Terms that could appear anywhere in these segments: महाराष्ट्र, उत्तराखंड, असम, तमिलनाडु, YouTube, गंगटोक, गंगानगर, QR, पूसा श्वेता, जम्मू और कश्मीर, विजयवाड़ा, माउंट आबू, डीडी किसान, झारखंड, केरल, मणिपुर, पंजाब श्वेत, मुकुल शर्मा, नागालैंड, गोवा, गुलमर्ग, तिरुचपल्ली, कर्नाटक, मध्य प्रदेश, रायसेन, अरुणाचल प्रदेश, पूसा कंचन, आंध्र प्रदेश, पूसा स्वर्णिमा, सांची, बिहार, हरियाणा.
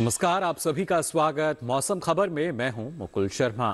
नमस्कार, आप सभी का स्वागत मौसम खबर में। मैं हूं मुकुल शर्मा।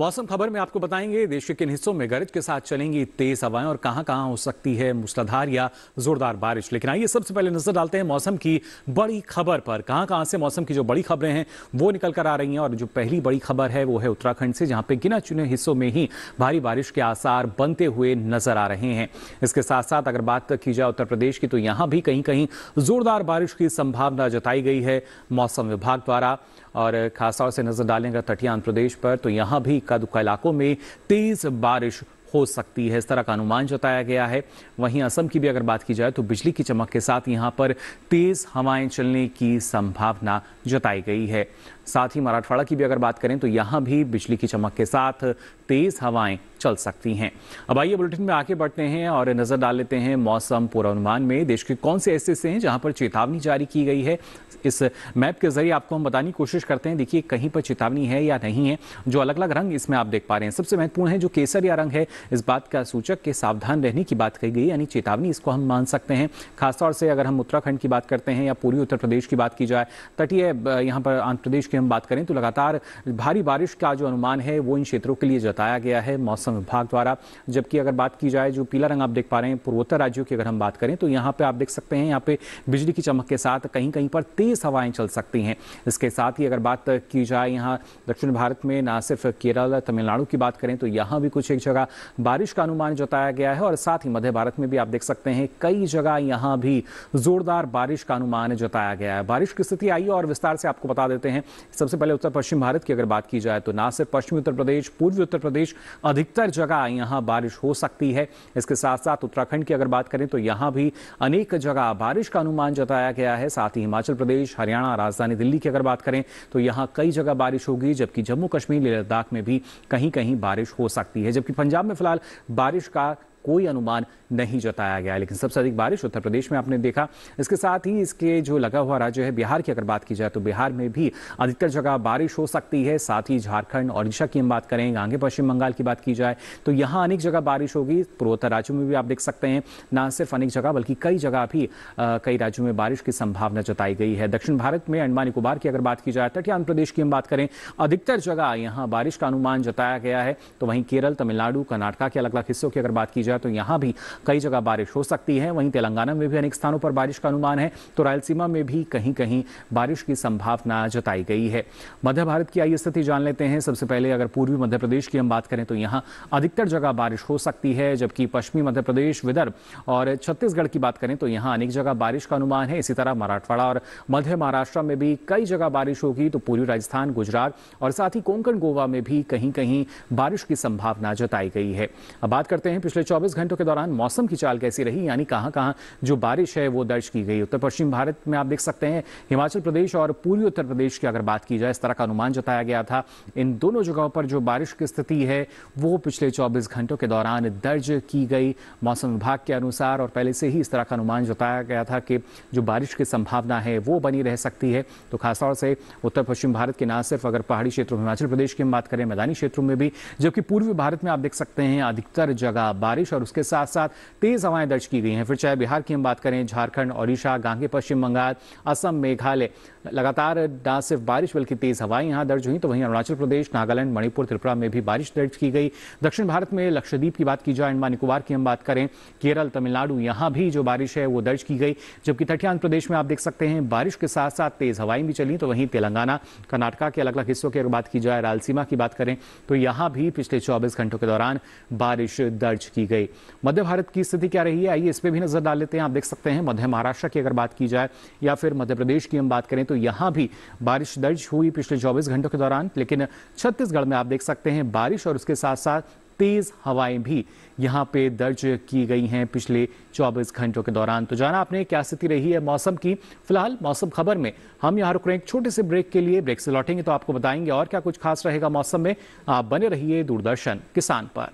मौसम खबर में आपको बताएंगे देश के किन हिस्सों में गरज के साथ चलेंगी तेज हवाएं और कहां कहां हो सकती है मूसलाधार या जोरदार बारिश। लेकिन आइए सबसे पहले नजर डालते हैं मौसम की बड़ी खबर पर। कहां कहां से मौसम की जो बड़ी खबरें हैं वो निकल कर आ रही हैं। और जो पहली बड़ी खबर है वो है उत्तराखंड से, जहाँ पे गिना चुने हिस्सों में ही भारी बारिश के आसार बनते हुए नजर आ रहे हैं। इसके साथ साथ अगर बात की जाए उत्तर प्रदेश की, तो यहाँ भी कहीं कहीं जोरदार बारिश की संभावना जताई गई है मौसम विभाग द्वारा। और खासतौर से नजर डालेंगे तटीय आंध्र प्रदेश पर, तो यहां भी इक्का दुक्का इलाकों में तेज बारिश हो सकती है, इस तरह का अनुमान जताया गया है। वहीं असम की भी अगर बात की जाए तो बिजली की चमक के साथ यहां पर तेज हवाएं चलने की संभावना जताई गई है। साथ ही मराठवाड़ा की भी अगर बात करें तो यहां भी बिजली की चमक के साथ तेज हवाएं चल सकती हैं। अब आइए बुलेटिन में आगे बढ़ते हैं और नजर डाल लेते हैं मौसम पूर्वानुमान में देश के कौन से ऐसे हिस्से हैं जहां पर चेतावनी जारी की गई है। इस मैप के जरिए आपको हम बताने की कोशिश करते हैं, देखिए कहीं पर चेतावनी है या नहीं है। जो अलग अलग रंग इसमें आप देख पा रहे हैं, सबसे महत्वपूर्ण है जो केसरिया रंग है, इस बात का सूचक के सावधान रहने की बात कही गई, यानी चेतावनी इसको हम मान सकते हैं। खासतौर से अगर हम उत्तराखंड की बात करते हैं या पूर्वी उत्तर प्रदेश की बात की जाए, तटीय यहाँ पर आंध्र प्रदेश की हम बात करें तो लगातार भारी बारिश का जो अनुमान है वो इन क्षेत्रों के लिए जताया गया है मौसम विभाग द्वारा। जबकि अगर बात की जाए जो पीला रंग आप देख पा रहे हैं पूर्वोत्तर राज्यों की अगर हम बात करें तो यहाँ पर आप देख सकते हैं, यहाँ पे बिजली की चमक के साथ कहीं कहीं पर तेज हवाएं चल सकती हैं। इसके साथ ही अगर बात की जाए यहाँ दक्षिण भारत में, ना सिर्फ केरल तमिलनाडु की बात करें तो यहाँ भी कुछ एक जगह बारिश का अनुमान जताया गया है। और साथ ही मध्य भारत में भी आप देख सकते हैं कई जगह यहाँ भी जोरदार बारिश का अनुमान जताया गया है। बारिश की स्थिति आइए और विस्तार से आपको बता देते हैं। सबसे पहले उत्तर पश्चिम भारत की अगर बात की जाए तो ना सिर्फ पश्चिमी उत्तर प्रदेश, पूर्वी उत्तर प्रदेश, अधिकतर जगह यहाँ बारिश हो सकती है। इसके साथ साथ उत्तराखंड की अगर बात करें तो यहाँ भी अनेक जगह बारिश का अनुमान जताया गया है। साथ ही हिमाचल प्रदेश, हरियाणा, राजधानी दिल्ली की अगर बात करें तो यहाँ कई जगह बारिश होगी। जबकि जम्मू कश्मीर, लद्दाख में भी कहीं कहीं बारिश हो सकती है। जबकि पंजाब में फिलहाल बारिश का कोई अनुमान नहीं जताया गया, लेकिन सबसे अधिक बारिश उत्तर प्रदेश में आपने देखा। इसके साथ ही इसके जो लगा हुआ राज्य है बिहार की अगर बात की जाए तो बिहार में भी अधिकतर जगह बारिश हो सकती है। साथ ही झारखंड, ओडिशा की हम बात करें, आगे पश्चिम बंगाल की बात की जाए तो यहाँ अनेक जगह बारिश होगी। पूर्वोत्तर राज्यों में भी आप देख सकते हैं, ना सिर्फ अनेक जगह बल्कि कई जगह भी कई राज्यों में बारिश की संभावना जताई गई है। दक्षिण भारत में अंडमान निकोबार की अगर बात की जाए, तटीय आंध्र प्रदेश की हम बात करें, अधिकतर जगह यहाँ बारिश का अनुमान जताया गया है। तो वहीं केरल, तमिलनाडु, कर्नाटका के अलग अलग हिस्सों की अगर बात की जाए तो यहां भी कई जगह बारिश हो सकती है। वहीं तेलंगाना में भी अनेक स्थानों पर बारिश का अनुमान है। तो रायलसीमा में भी कहीं कहीं बारिश की संभावना जताई गई है। मध्य भारत की आइए स्थिति जान लेते हैं। सबसे पहले अगर पूर्वी मध्य प्रदेश की हम बात करें तो यहां अधिकतर जगह बारिश हो सकती है। जबकि पश्चिमी मध्य प्रदेश, विदर्भ और छत्तीसगढ़ की बात करें तो यहां अनेक जगह बारिश का अनुमान है। इसी तरह मराठवाड़ा और मध्य महाराष्ट्र में भी कई जगह बारिश होगी। तो पूर्वी राजस्थान, गुजरात और साथ ही कोंकण गोवा में भी कहीं कहीं बारिश की संभावना जताई गई है। अब बात करते हैं पिछले 24 घंटों के दौरान मौसम की चाल कैसी रही, यानी कहां कहां जो बारिश है वो दर्ज की गई। उत्तर पश्चिम भारत में आप देख सकते हैं, हिमाचल प्रदेश और पूर्वी उत्तर प्रदेश की अगर बात की जाए इस तरह का अनुमान जताया गया था। इन दोनों जगहों पर जो बारिश की स्थिति है वो पिछले 24 घंटों के दौरान दर्ज की गई मौसम विभाग के अनुसार। और पहले से ही इस तरह का अनुमान जताया गया था कि जो बारिश की संभावना है वो बनी रह सकती है। तो खासतौर से उत्तर पश्चिम भारत के ना सिर्फ अगर पहाड़ी क्षेत्रों, हिमाचल प्रदेश की हम बात करें, मैदानी क्षेत्रों में भी, जबकि पूर्वी भारत में आप देख सकते हैं अधिकतर जगह बारिश और उसके साथ साथ तेज हवाएं दर्ज की गई हैं। फिर चाहे बिहार की हम बात करें, झारखंड, ओडिशा, गांगे पश्चिम बंगाल, असम, मेघालय, लगातार ना सिर्फ बारिश बल्कि तेज हवाएं यहां दर्ज हुई। तो वहीं अरुणाचल प्रदेश, नागालैंड, मणिपुर, त्रिपुरा में भी बारिश दर्ज की गई। दक्षिण भारत में लक्षद्वीप की बात की जाए, अंडमान निकोबार की हम बात करें, केरल, तमिलनाडु, यहां भी जो बारिश है वो दर्ज की गई। जबकि तटीय आंध्र प्रदेश में आप देख सकते हैं बारिश के साथ साथ तेज हवाएं भी चली। तो वहीं तेलंगाना, कर्नाटका के अलग अलग हिस्सों की अगर बात की जाए, रायलसीमा की बात करें तो यहां भी पिछले 24 घंटों के दौरान बारिश दर्ज की गई। मध्य भारत की स्थिति क्या रही है, आइए इस पे भी नजर डाल लेते हैं। आप देख सकते हैं मध्य महाराष्ट्र की अगर बात की जाए या फिर मध्य प्रदेश की हम बात करें तो यहां भी बारिश दर्ज हुई पिछले 24 घंटों के दौरान। लेकिन छत्तीसगढ़ में आप देख सकते हैं बारिश और उसके साथ साथ तेज हवाएं भी यहां पे दर्ज की गई हैं पिछले 24 घंटों के दौरान। तो जाना आपने क्या स्थिति रही है मौसम की। फिलहाल मौसम खबर में हम यहां रुक रहे हैं एक छोटे से ब्रेक के लिए। ब्रेक से लौटेंगे तो आपको बताएंगे और क्या कुछ खास रहेगा मौसम में। आप बने रहिए दूरदर्शन किसान पर।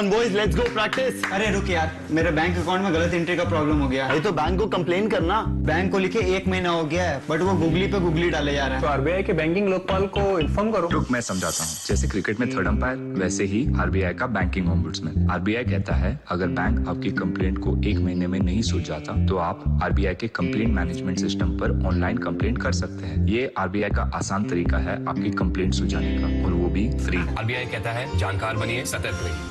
on boys, let's go practice. अरे रुक यार, मेरे बैंक अकाउंट में गलत एंट्री का प्रॉब्लम हो गया। अरे तो बैंक को कंप्लेन करना। बैंक को लिखे 1 महीना हो गया है, बट वो गुगली पे गुगली डाले जा रहा है। तो आरबीआई के बैंकिंग लोकपाल को इन्फॉर्म करो। रुक मैं समझाता हूँ। जैसे क्रिकेट में थर्ड अंपायर, वैसे ही आरबीआई का बैंकिंग ओम्बुड्समैन। आरबीआई कहता है अगर बैंक आपकी कंप्लेंट को 1 महीने में नहीं सुलझाता तो आप आरबीआई के कंप्लेंट मैनेजमेंट सिस्टम पर ऑनलाइन कंप्लेंट कर सकते हैं। ये आरबीआई का आसान तरीका है आपकी कंप्लेंट सुलझाने का, और वो भी फ्री। आरबीआई कहता है जानकार बनिए, सतर्क रहिए।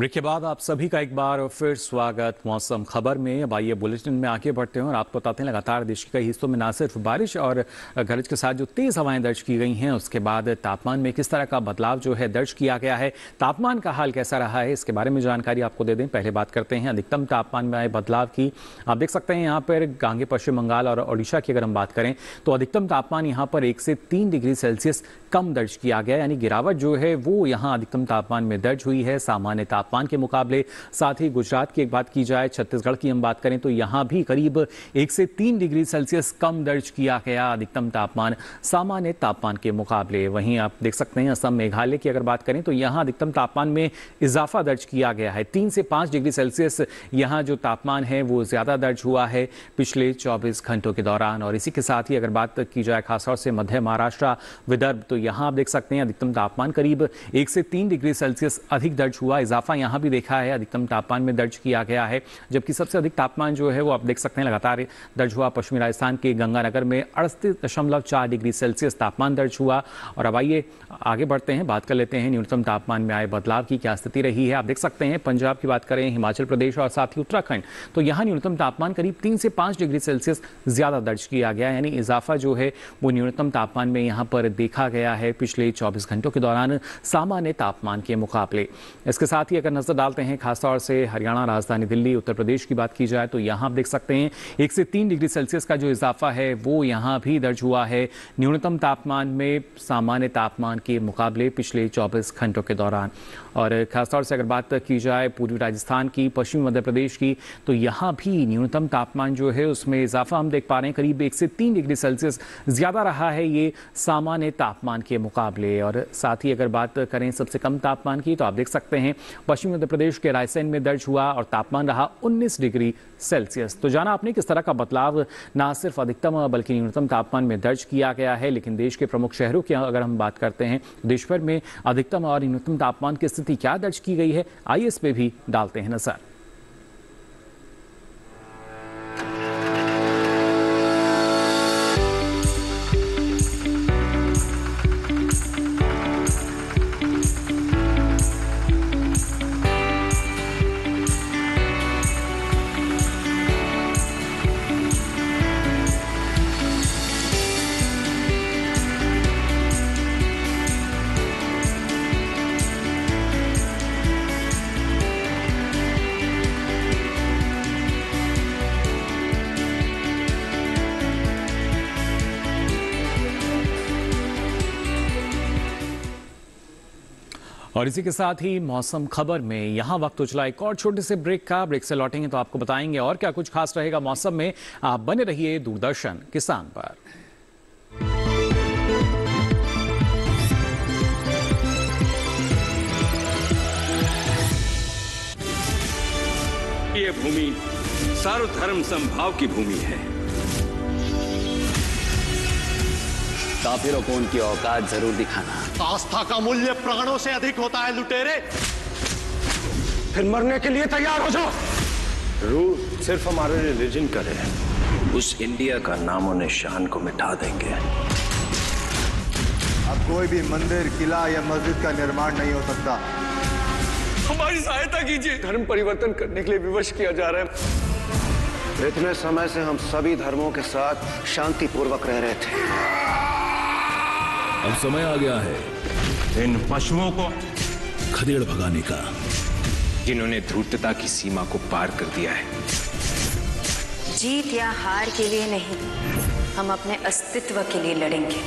ब्रेक के बाद आप सभी का एक बार फिर स्वागत मौसम खबर में। अब आइए बुलेटिन में आगे बढ़ते हैं और आपको बताते हैं लगातार देश के कई हिस्सों में न सिर्फ बारिश और गरज के साथ जो तेज़ हवाएं दर्ज की गई हैं, उसके बाद तापमान में किस तरह का बदलाव जो है दर्ज किया गया है, तापमान का हाल कैसा रहा है, इसके बारे में जानकारी आपको दे दें। पहले बात करते हैं अधिकतम तापमान में आए बदलाव की। आप देख सकते हैं यहाँ पर आगे पश्चिम बंगाल और उड़ीसा की अगर हम बात करें तो अधिकतम तापमान यहाँ पर 1 से 3 डिग्री सेल्सियस कम दर्ज किया गया, यानी गिरावट जो है वो यहाँ अधिकतम तापमान में दर्ज हुई है सामान्य तापमान के मुकाबले। साथ ही गुजरात की एक बात की जाए, छत्तीसगढ़ की हम बात करें तो यहाँ भी करीब 1 से 3 डिग्री सेल्सियस कम दर्ज किया गया अधिकतम तापमान सामान्य तापमान के मुकाबले। वहीं आप देख सकते हैं असम मेघालय की अगर बात करें तो यहाँ अधिकतम तापमान में इजाफा दर्ज किया गया है, 3 से 5 डिग्री सेल्सियस यहाँ जो तापमान है वो ज़्यादा दर्ज हुआ है पिछले 24 घंटों के दौरान। और इसी के साथ ही अगर बात की जाए खासतौर से मध्य महाराष्ट्र विदर्भ तो यहाँ आप देख सकते हैं अधिकतम तापमान करीब 1 से 3 डिग्री सेल्सियस अधिक दर्ज हुआ, इजाफा यहाँ भी देखा है अधिकतम तापमान में दर्ज किया गया है। जबकि सबसे अधिक तापमान जो है वो आप देख सकते हैं लगातार दर्ज हुआ पश्चिमी राजस्थान के गंगानगर में 38.4 डिग्री सेल्सियस तापमान दर्ज हुआ। और अब आइए आगे बढ़ते हैं, बात कर लेते हैं न्यूनतम तापमान में आए बदलाव की क्या स्थिति रही है। आप देख सकते हैं पंजाब की बात करें, हिमाचल प्रदेश और साथ ही उत्तराखंड तो यहाँ न्यूनतम तापमान करीब 3 से 5 डिग्री सेल्सियस ज़्यादा दर्ज किया गया, यानी इजाफा जो है वो न्यूनतम तापमान में यहाँ पर देखा गया है पिछले 24 घंटों के दौरान सामान्य तापमान के मुकाबले। इसके साथ ही अगर नजर डालते हैं खासतौर से हरियाणा राजधानी दिल्ली उत्तर प्रदेश की बात की जाए तो यहाँ आप देख सकते हैं 1 से 3 डिग्री सेल्सियस का जो इजाफा है वो यहाँ भी दर्ज हुआ है न्यूनतम तापमान में सामान्य तापमान के मुकाबले पिछले 24 घंटों के दौरान। और खासतौर से अगर बात की जाए पूर्वी राजस्थान की, पश्चिमी मध्य प्रदेश की तो यहाँ भी न्यूनतम तापमान जो है उसमें इजाफा हम देख पा रहे हैं, करीब 1 से 3 डिग्री सेल्सियस ज़्यादा रहा है ये सामान्य तापमान के मुकाबले। और साथ ही अगर बात करें सबसे कम तापमान की तो आप देख सकते हैं पश्चिमी मध्य प्रदेश के रायसेन में दर्ज हुआ और तापमान रहा 19 डिग्री सेल्सियस। तो जाना आपने किस तरह का बदलाव ना सिर्फ अधिकतम बल्कि न्यूनतम तापमान में दर्ज किया गया है। लेकिन देश के प्रमुख शहरों की अगर हम बात करते हैं देश भर में अधिकतम और न्यूनतम तापमान की स्थिति क्या दर्ज की गई है, आइए इस पे भी डालते हैं नजर। और इसी के साथ ही मौसम खबर में यहाँ वक्त उछला एक और छोटे से ब्रेक का। ब्रेक से लौटेंगे तो आपको बताएंगे और क्या कुछ खास रहेगा मौसम में। आप बने रहिए दूरदर्शन किसान पर। ये भूमि सर्वधर्म संभाव की भूमि है। काफिरों को उनकी औकात जरूर दिखाना। आस्था का मूल्य प्राणों से अधिक होता है लुटेरे। फिर मरने के लिए तैयार हो जाओ। रूह सिर्फ हमारे रिलीजन का है। उस इंडिया का नामो निशान को मिटा देंगे। अब कोई भी मंदिर, किला या मस्जिद का निर्माण नहीं हो सकता। हमारी सहायता कीजिए। धर्म परिवर्तन करने के लिए विवश किया जा रहा है। इतने समय से हम सभी धर्मों के साथ शांतिपूर्वक रह रहे थे। अब समय आ गया है इन पशुओं को खदेड़ भगाने का जिन्होंने धूर्तता की सीमा को पार कर दिया है। जीत या हार के लिए नहीं, हम अपने अस्तित्व के लिए लड़ेंगे।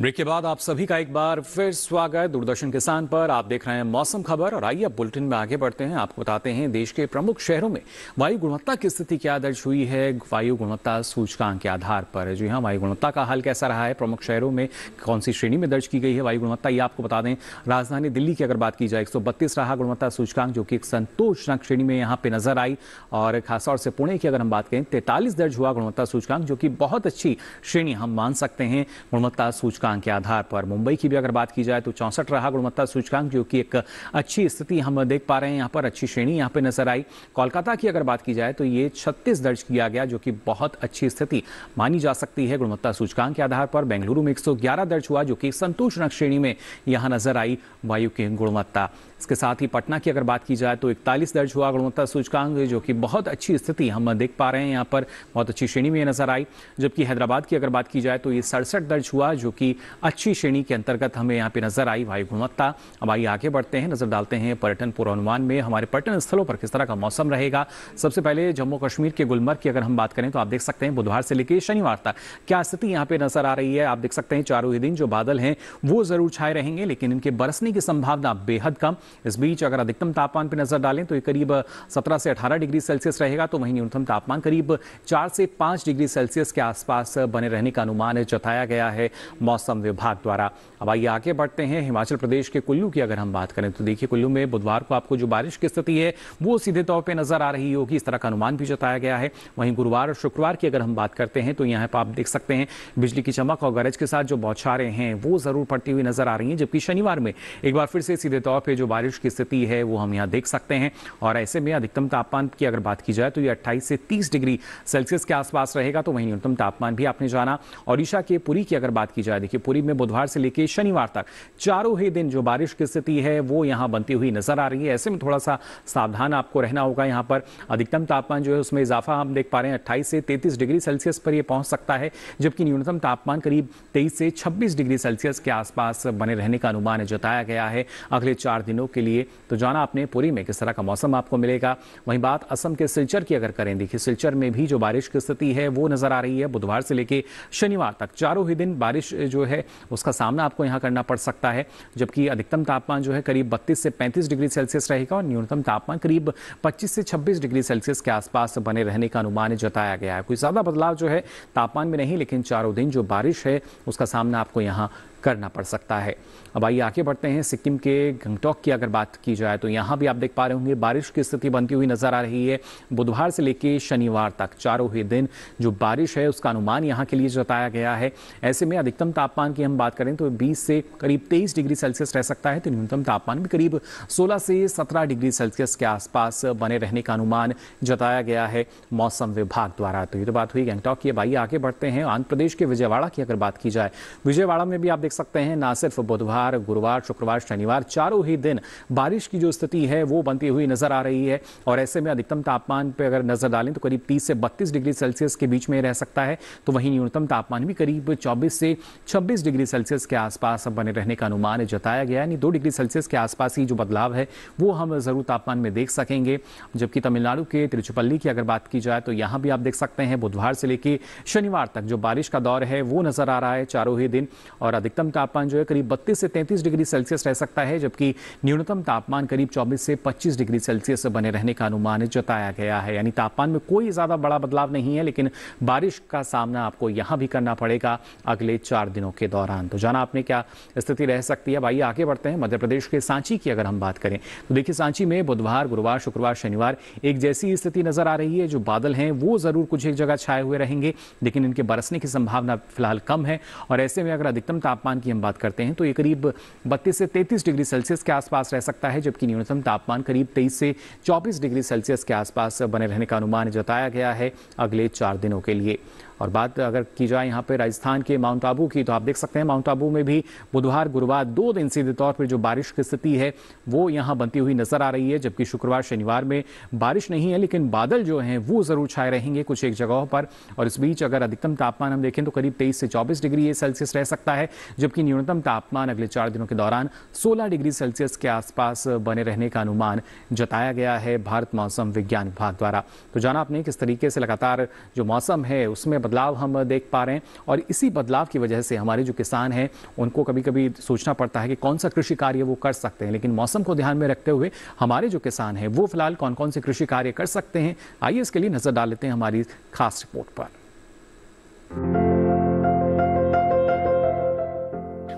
ब्रेक के बाद आप सभी का एक बार फिर स्वागत दूरदर्शन किसान पर। आप देख रहे हैं मौसम खबर और आइए अब बुलेटिन में आगे बढ़ते हैं। आपको बताते हैं देश के प्रमुख शहरों में वायु गुणवत्ता की स्थिति क्या दर्ज हुई है वायु गुणवत्ता सूचकांक के आधार पर। जी हाँ, वायु गुणवत्ता का हाल कैसा रहा है, प्रमुख शहरों में कौन सी श्रेणी में दर्ज की गई है वायु गुणवत्ता, ये आपको बता दें। राजधानी दिल्ली की अगर बात की जाए 132 रहा गुणवत्ता सूचकांक, जो कि एक संतोषजनक श्रेणी में यहाँ पे नजर आई। और खासतौर से पुणे की अगर हम बात करें 43 दर्ज हुआ गुणवत्ता सूचकांक, जो कि बहुत अच्छी श्रेणी हम मान सकते हैं गुणवत्ता सूचकांक के आधार पर। मुंबई की भी अगर बात की जाए तो 64 रहा गुणवत्ता सूचकांक, जो कि एक अच्छी स्थिति हम देख पा रहे हैं, यहाँ पर अच्छी श्रेणी यहाँ पे नजर आई। कोलकाता की अगर बात की जाए तो ये 36 दर्ज किया गया, जो कि बहुत अच्छी स्थिति मानी जा सकती है गुणवत्ता सूचकांक के आधार पर। बेंगलुरु में 111 दर्ज हुआ, जो कि संतोषजनक श्रेणी में यहाँ नजर आई वायु की गुणवत्ता। इसके साथ ही पटना की अगर बात की जाए तो 41 दर्ज हुआ गुणवत्ता सूचकांक, जो कि बहुत अच्छी स्थिति हम देख पा रहे हैं, यहाँ पर बहुत अच्छी श्रेणी में नजर आई। जबकि हैदराबाद की अगर बात की जाए तो ये 67 दर्ज हुआ, जो कि अच्छी श्रेणी के अंतर्गत हमें यहाँ पे नजर आई वायु गुणवत्ता। अब आइए आगे बढ़ते हैं, नजर डालते हैं पर्यटन पूर्वानुमान में हमारे पर्यटन स्थलों पर किस तरह का मौसम रहेगा। सबसे पहले जम्मू कश्मीर के गुलमर्ग की अगर हम बात करें तो आप देख सकते हैं बुधवार से लेकर शनिवार तक क्या स्थिति यहाँ पे नजर आ रही है। आप देख सकते हैं चारों ही दिन जो बादल हैं वो जरूर छाए रहेंगे, लेकिन इनके बरसने की संभावना बेहद कम। इस बीच अगर अधिकतम तापमान पर नजर डालें तो ये करीब 17 से 18 डिग्री सेल्सियस रहेगा, तो वहीं न्यूनतम तापमान करीब 4 से 5 डिग्री सेल्सियस के आसपास बने रहने का अनुमान जताया गया है मौसम विभाग द्वारा। अब आइए आगे बढ़ते हैं हिमाचल प्रदेश के कुल्लू की अगर हम बात करें तो देखिए कुल्लू में बुधवार को आपको जो बारिश की स्थिति है वो सीधे तौर पे नजर आ रही होगी, इस तरह का अनुमान भी जताया गया है। वहीं गुरुवार और शुक्रवार की अगर हम बात करते हैं तो यहाँ पर आप देख सकते हैं बिजली की चमक और गरज के साथ जो बौछारें हैं वो जरूर पड़ती हुई नजर आ रही है। जबकि शनिवार में एक बार फिर से सीधे तौर पर जो बारिश की स्थिति है वो हम यहाँ देख सकते हैं और ऐसे में अधिकतम तापमान की अगर बात की जाए तो ये 28 से 30 डिग्री सेल्सियस के आसपास रहेगा, तो वहीं न्यूनतम तापमान भी आपने जाना। ओडिशा के पुरी की अगर बात की जाए देखिए पुरी में बुधवार से लेकर शनिवार तक चारों ही दिन जो बारिश की स्थिति है वो यहां बनती हुई नजर आ रही है। ऐसे में थोड़ा सा सावधान आपको रहना होगा। यहां पर अधिकतम तापमान जो है उसमें इजाफा हम देख पा रहे हैं 28 से 33 डिग्री सेल्सियस पर ये पहुंच सकता है, जबकि न्यूनतम तापमान करीब 23 से 26 डिग्री सेल्सियस के आसपास बने रहने का अनुमान जताया गया है अगले 4 दिनों के लिए। तो जाना आपने पूरी में किस तरह का मौसम आपको मिलेगा। वहीं बात असम के सिलचर की अगर करें देखिए सिलचर में भी जो बारिश की स्थिति है वो नजर आ रही है। बुधवार से लेकर शनिवार तक चारों ही दिन बारिश जो है उसका सामना आपको यहां करना पड़ सकता है, जबकि अधिकतम तापमान जो है करीब 32 से 35 डिग्री सेल्सियस रहेगा और न्यूनतम तापमान करीब 25 से 26 डिग्री सेल्सियस के आसपास बने रहने का अनुमान जताया गया है। कोई ज्यादा बदलाव जो है तापमान में नहीं, लेकिन चारों दिन जो बारिश है उसका सामना आपको यहां करना पड़ सकता है। अब आइए आगे बढ़ते हैं सिक्किम के गंगटोक की अगर बात की जाए तो यहाँ भी आप देख पा रहे होंगे बारिश की स्थिति बनती हुई नजर आ रही है। बुधवार से लेकर शनिवार तक चारों ही दिन जो बारिश है उसका अनुमान यहाँ के लिए जताया गया है। ऐसे में अधिकतम तापमान की हम बात करें तो 20 से करीब 23 डिग्री सेल्सियस रह सकता है, तो न्यूनतम तापमान भी करीब 16 से 17 डिग्री सेल्सियस के आसपास बने रहने का अनुमान जताया गया है मौसम विभाग द्वारा। तो ये तो बात हुई गंगटोक की। अब आइए आगे बढ़ते हैं आंध्र प्रदेश के विजयवाड़ा की अगर बात की जाए विजयवाड़ा में भी आप सकते हैं ना सिर्फ बुधवार गुरुवार शुक्रवार शनिवार चारों ही दिन बारिश की जो स्थिति है वो बनती हुई नजर आ रही है और ऐसे में अधिकतम तापमान पे अगर नजर डालें तो करीब 30 से 32 डिग्री सेल्सियस के बीच में रह सकता है, तो वहीं न्यूनतम तापमान भी करीब 24 से 26 डिग्री सेल्सियस के आसपास बने रहने का अनुमान जताया गया, यानी 2 डिग्री सेल्सियस के आसपास ही जो बदलाव है वो हम जरूर तापमान में देख सकेंगे। जबकि तमिलनाडु के तिरुचपल्ली की अगर बात की जाए तो यहाँ भी आप देख सकते हैं बुधवार से लेकर शनिवार तक जो बारिश का दौर है वो नजर आ रहा है चारों ही दिन और अधिकतम तापमान जो है करीब 32 से 33 डिग्री सेल्सियस रह सकता है, जबकि न्यूनतम तापमान करीब 24 से 25 डिग्री सेल्सियस बने रहने का अनुमान जताया गया है। यानी तापमान में कोई ज्यादा बड़ा बदलाव नहीं है, लेकिन बारिश का सामना आपको यहां भी करना पड़ेगा अगले 4 दिनों के दौरान। तो जाना आपने क्या स्थिति रह सकती है। अब आइए आगे बढ़ते हैं मध्य प्रदेश के सांची की अगर हम बात करें तो देखिए सांची में बुधवार गुरुवार शुक्रवार शनिवार एक जैसी स्थिति नजर आ रही है। जो बादल हैं वो जरूर कुछ एक जगह छाए हुए रहेंगे, लेकिन इनके बरसने की संभावना फिलहाल कम है और ऐसे में अगर अधिकतम तापमान की हम बात करते हैं तो ये करीब 32 से 33 डिग्री सेल्सियस के आसपास रह सकता है, जबकि न्यूनतम तापमान करीब 23 से 24 डिग्री सेल्सियस के आसपास बने रहने का अनुमान जताया गया है अगले 4 दिनों के लिए। और बात अगर की जाए यहाँ पे राजस्थान के माउंट आबू की तो आप देख सकते हैं माउंट आबू में भी बुधवार गुरुवार 2 दिन सीधे तौर पर जो बारिश की स्थिति है वो यहाँ बनती हुई नजर आ रही है, जबकि शुक्रवार शनिवार में बारिश नहीं है, लेकिन बादल जो हैं वो जरूर छाए रहेंगे कुछ एक जगहों पर। और इस बीच अगर अधिकतम तापमान हम देखें तो करीब 23 से 24 डिग्री सेल्सियस रह सकता है, जबकि न्यूनतम तापमान अगले 4 दिनों के दौरान 16 डिग्री सेल्सियस के आसपास बने रहने का अनुमान जताया गया है भारत मौसम विज्ञान विभाग द्वारा। तो जाना आपने किस तरीके से लगातार जो मौसम है उसमें बदलाव हम देख पा रहे हैं और इसी बदलाव की वजह से हमारे जो किसान हैं उनको कभी कभी सोचना पड़ता है कि कौन सा कृषि कार्य वो कर सकते हैं, लेकिन मौसम को ध्यान में रखते हुए हमारे जो किसान हैं वो फिलहाल कौन कौन से कृषि कार्य कर सकते हैं, आइए इसके लिए नजर डाल लेते हैं हमारी खास रिपोर्ट पर।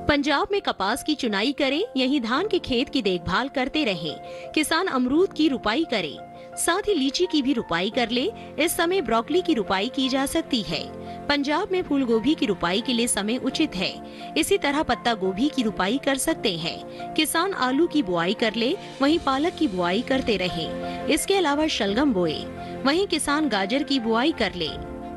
पंजाब में कपास की चुनाई करें, यहीं धान के खेत की देखभाल करते रहें। किसान अमरूद की रुपाई करें, साथ ही लीची की भी रुपाई कर ले। इस समय ब्रोकली की रुपाई की जा सकती है। पंजाब में फूल गोभी की रुपाई के लिए समय उचित है। इसी तरह पत्ता गोभी की रुपाई कर सकते हैं। किसान आलू की बुआई कर ले, वहीं पालक की बुआई करते रहें। इसके अलावा शलगम बोए, वहीं किसान गाजर की बुआई कर ले।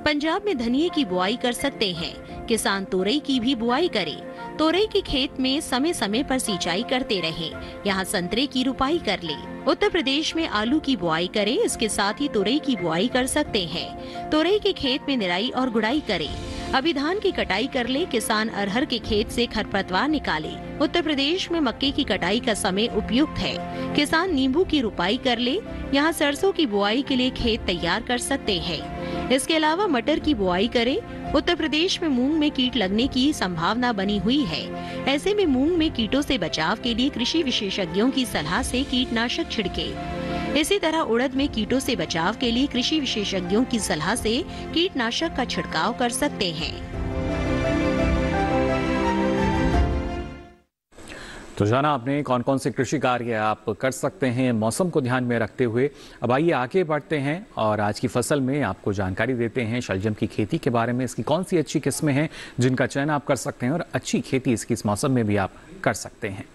पंजाब में धनिये की बुआई कर सकते हैं। किसान तोरई की भी बुआई करें। तोरई के खेत में समय समय पर सिंचाई करते रहें। यहाँ संतरे की रुपाई कर लें। उत्तर प्रदेश में आलू की बुआई करें, इसके साथ ही तोरई की बुआई कर सकते हैं। तोरई के खेत में निराई और गुड़ाई करें। अभी धान की कटाई कर ले। किसान अरहर के खेत से खरपतवार निकाले। उत्तर प्रदेश में मक्के की कटाई का समय उपयुक्त है। किसान नींबू की रुपाई कर ले। यहाँ सरसों की बुआई के लिए खेत तैयार कर सकते हैं। इसके अलावा मटर की बुआई करें। उत्तर प्रदेश में मूंग में कीट लगने की संभावना बनी हुई है। ऐसे में मूंग में कीटों से बचाव के लिए कृषि विशेषज्ञों की सलाह से कीटनाशक छिड़के। इसी तरह उड़द में कीटों से बचाव के लिए कृषि विशेषज्ञों की सलाह से कीटनाशक का छिड़काव कर सकते हैं। तो जाना आपने कौन कौन से कृषि कार्य आप कर सकते हैं मौसम को ध्यान में रखते हुए। अब आइए आगे बढ़ते हैं और आज की फसल में आपको जानकारी देते हैं शलजम की खेती के बारे में। इसकी कौन सी अच्छी किस्में हैं जिनका चयन आप कर सकते हैं और अच्छी खेती इसकी इस मौसम में भी आप कर सकते हैं।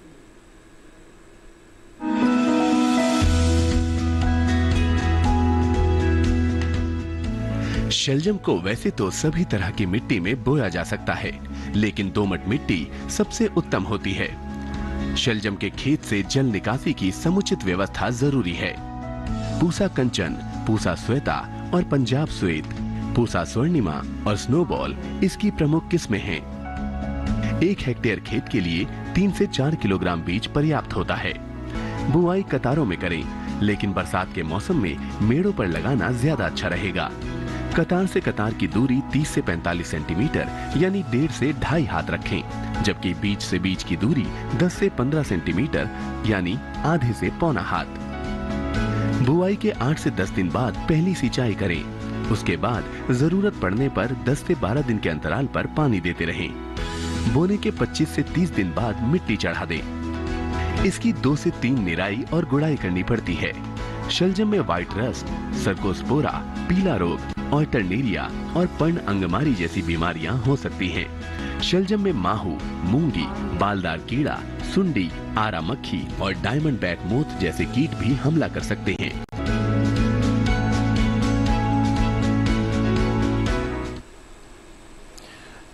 शलजम को वैसे तो सभी तरह की मिट्टी में बोया जा सकता है, लेकिन दोमट मिट्टी सबसे उत्तम होती है। शलजम के खेत से जल निकासी की समुचित व्यवस्था जरूरी है। पूसा कंचन, पूसा श्वेता और पंजाब श्वेत, पूसा स्वर्णिमा और स्नोबॉल इसकी प्रमुख किस्में हैं। 1 हेक्टेयर खेत के लिए 3 से 4 किलोग्राम बीज पर्याप्त होता है। बुआई कतारों में करें, लेकिन बरसात के मौसम में मेड़ों पर लगाना ज्यादा अच्छा रहेगा। कतार से कतार की दूरी 30 से 45 सेंटीमीटर यानी 1.5 से 2.5 हाथ रखें, जबकि बीज से बीज की दूरी 10 से 15 सेंटीमीटर यानी आधे से पौना हाथ। बुआई के 8 से 10 दिन बाद पहली सिंचाई करें। उसके बाद जरूरत पड़ने पर 10 से 12 दिन के अंतराल पर पानी देते रहें। बोने के 25 से 30 दिन बाद मिट्टी चढ़ा दें। इसकी 2 से 3 निराई और गुड़ाई करनी पड़ती है। शलजम में व्हाइट रस्ट, सर्कोस्पोरा, पीला रोग और टर्नेरिया और पर्ण अंगमारी जैसी बीमारियां हो सकती हैं। शलजम में माहू, मूंगी, बालदार कीड़ा, सुंडी, आरा मक्खी और डायमंड बैक मोथ जैसे कीट भी हमला कर सकते हैं।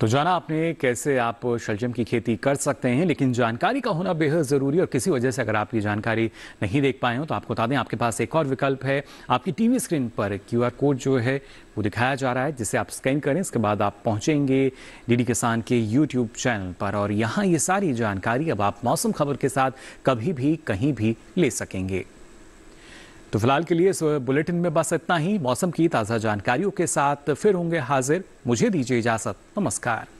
तो जाना आपने कैसे आप शलजम की खेती कर सकते हैं, लेकिन जानकारी का होना बेहद ज़रूरी। और किसी वजह से अगर आप ये जानकारी नहीं देख पाए हो तो आपको बता दें आपके पास एक और विकल्प है। आपकी टीवी स्क्रीन पर QR कोड जो है वो दिखाया जा रहा है, जिसे आप स्कैन करें। इसके बाद आप पहुंचेंगे DD किसान के YouTube चैनल पर और यहाँ ये सारी जानकारी अब आप मौसम खबर के साथ कभी भी कहीं भी ले सकेंगे। तो फिलहाल के लिए इस बुलेटिन में बस इतना ही। मौसम की ताज़ा जानकारियों के साथ फिर होंगे हाजिर। मुझे दीजिए इजाज़त। नमस्कार।